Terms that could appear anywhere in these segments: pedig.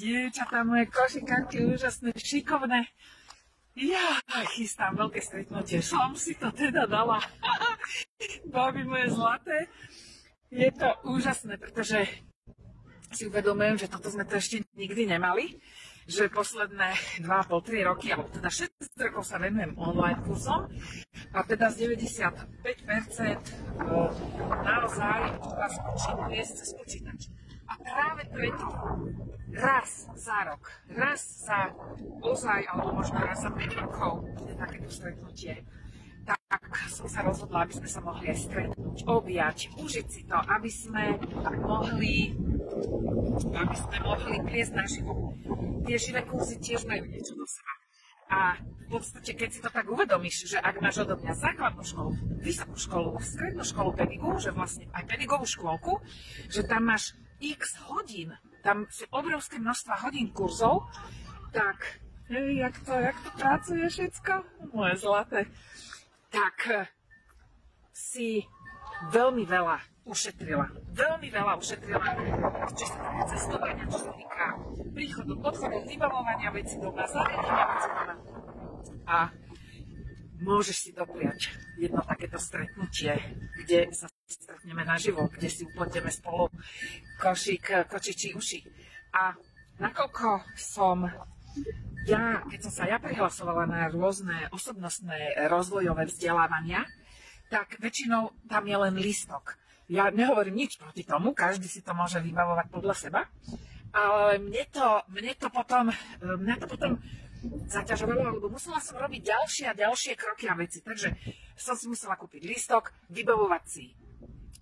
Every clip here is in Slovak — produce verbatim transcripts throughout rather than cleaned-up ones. dievča, tam moje košíkanky úžasné, šikovné. Ja chystám veľké stretnutie, som si to teda dala. Babi moje zlaté, je to úžasné, pretože si uvedomujem, že toto sme to ešte nikdy nemali. Že posledné dva, pol, tri roky, alebo teda šesť rokov sa venujem online kursom a teda z deväťdesiatpäť percent naozaj vás učím viesť cez počítač. A práve preto raz za rok, raz za ozaj, alebo možno raz za päť rokov je takéto stretnutie. Tak som sa rozhodla, aby sme sa mohli aj stretnúť, objať, užiť si to, aby sme mohli aby sme mohli priesť naživo. Tie živé kurzy tiež majú niečo do seba. A v podstate, keď si to tak uvedomíš, že ak máš odo mňa základnú školu, vysokú školu, strednú školu pedigu, že vlastne aj pedigovú škôlku, že tam máš x hodín, tam sú obrovské množstva hodín kurzov, tak hej, jak to, jak to pracuje všetko? Moje zlaté. Tak si veľmi veľa ušetrila. Veľmi veľa ušetrila, čo sa týka cestovania, čo sa týka príchodu, odchodu, vybavovania vecí doma, zariadenia vecí doma. A môžeš si dopriať jedno takéto stretnutie, kde sa stretneme naživo, kde si upletieme spolu košík, kočičí uši. A nakoľko som ja, keď som sa ja prihlasovala na rôzne osobnostné rozvojové vzdelávania, tak väčšinou tam je len lístok. Ja nehovorím nič proti tomu, každý si to môže vybavovať podľa seba, ale mne to, mne to potom, mne to potom zaťažovalo, alebo musela som robiť ďalšie a ďalšie kroky a veci. Takže som si musela kúpiť lístok, vybavovať si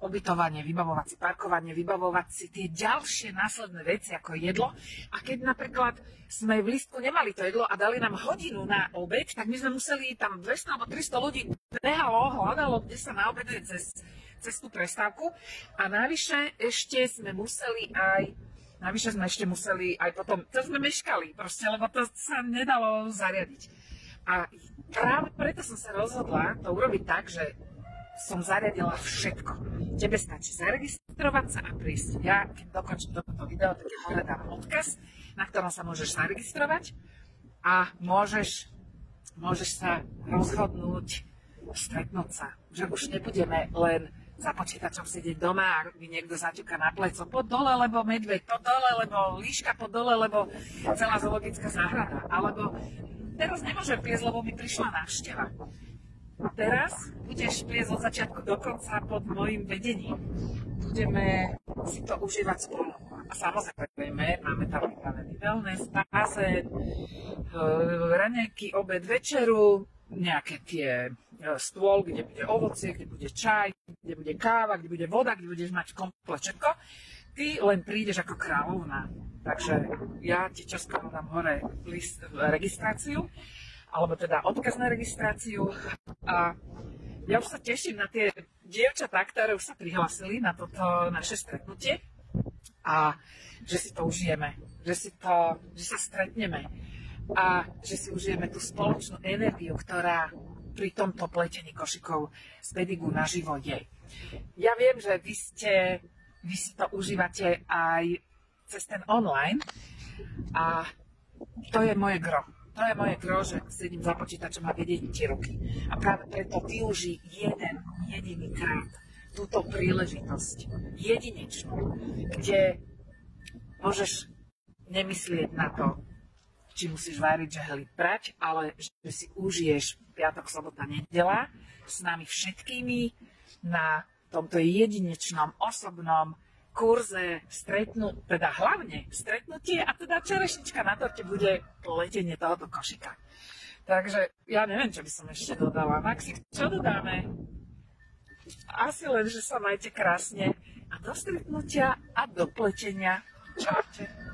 ubytovanie, vybavovať si parkovanie, vybavovať si tie ďalšie následné veci ako jedlo. A keď napríklad sme v lístku nemali to jedlo a dali nám hodinu na obed, tak my sme museli tam dvesto alebo tristo ľudí behalo, hľadalo, kde sa na obede cez, cez tú prestávku. A navyše ešte sme museli aj navyše sme ešte museli aj potom, to sme meškali proste, lebo to sa nedalo zariadiť. A práve preto som sa rozhodla to urobiť tak, že som zariadila všetko. Tebe stačí zaregistrovať sa a prísť. Ja, keď dokončím toto video, tak je hore dám odkaz, na ktorom sa môžeš zaregistrovať a môžeš, môžeš sa rozhodnúť, stretnúť sa. Že už nebudeme len za počítačom sedieť doma a mi niekto zaťuka na pleco. Pod dole, lebo medveď, pod dole, lebo líška, pod dole, lebo celá zoologická záhrada. Alebo teraz nemôžem piesť, lebo mi prišla návšteva. Teraz budeš priesť od začiatku do konca pod mojim vedením. Budeme si to užívať spolu. A samozrejme, máme tam vypravený wellness, bazén, raňajky, obed, večeru, nejaké tie stôl, kde bude ovocie, kde bude čaj, kde bude káva, kde bude voda, kde budeš mať komplet všetko. Ty len prídeš ako kráľovná. Takže ja ti čoskoro dám hore list, registráciu, alebo teda odkaz na registráciu a ja už sa teším na tie dievčatá, ktoré už sa prihlasili na toto naše stretnutie a že si to užijeme, že, si to, že sa stretneme a že si užijeme tú spoločnú energiu, ktorá pri tomto pletení košikov z pedigu naživo je. Ja viem, že vy, ste, vy si to užívate aj cez ten online a to je moje gro. To je moje gro, že sedím za počítačom a vedieť ti ruky. A práve preto využij jeden jediný krát túto príležitosť, jedinečnú, kde môžeš nemyslieť na to, či musíš váriť, žehliť, prať, ale že si užiješ piatok, sobota, nedeľa s nami všetkými na tomto jedinečnom, osobnom kurze stretnú, teda hlavne stretnutie a teda čerešnička na torte bude letenie tohoto košika. Takže ja neviem, čo by som ešte dodala. Maxi, čo dodáme? Asi len, že sa majte krásne a do stretnutia a do pletenia. Čaute.